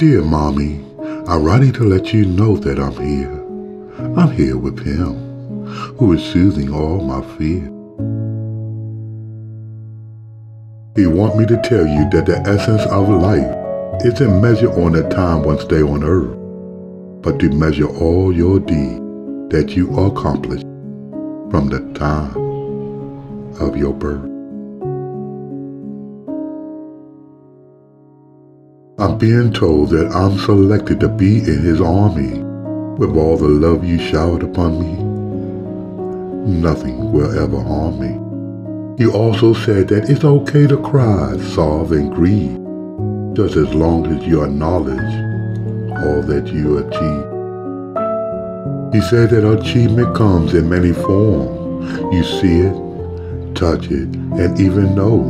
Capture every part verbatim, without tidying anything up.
Dear Mommy, I'm writing to let you know that I'm here. I'm here with him, who is soothing all my fear. He want me to tell you that the essence of life isn't measured on the time one stay on earth, but to measure all your deeds that you accomplish from the time of your birth. I'm being told that I'm selected to be in his army. With all the love you showered upon me, nothing will ever harm me. You also said that it's okay to cry, sob, and grieve, just as long as you acknowledge all that you achieve. You said that achievement comes in many forms. You see it, touch it, and even know,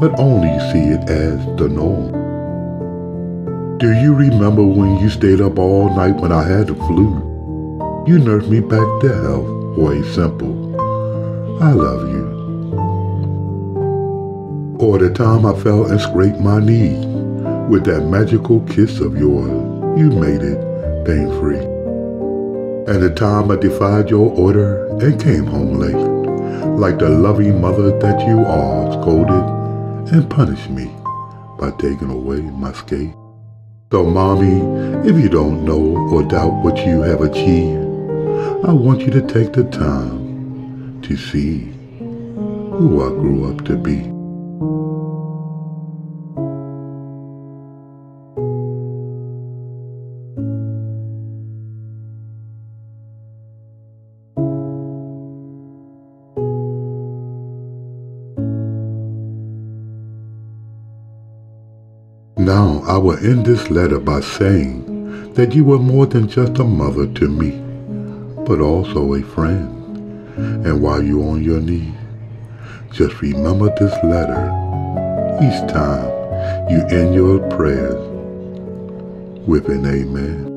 but only see it as the norm. Do you remember when you stayed up all night when I had the flu? You nursed me back to health for a simple, I love you. Or the time I fell and scraped my knee, with that magical kiss of yours, you made it pain-free. And the time I defied your order and came home late, like the loving mother that you are, scolded and punished me by taking away my skate. So Mommy, if you don't know or doubt what you have achieved, I want you to take the time to see who I grew up to be. Now I will end this letter by saying that you were more than just a mother to me, but also a friend. And while you're on your knees, just remember this letter each time you end your prayers with an amen.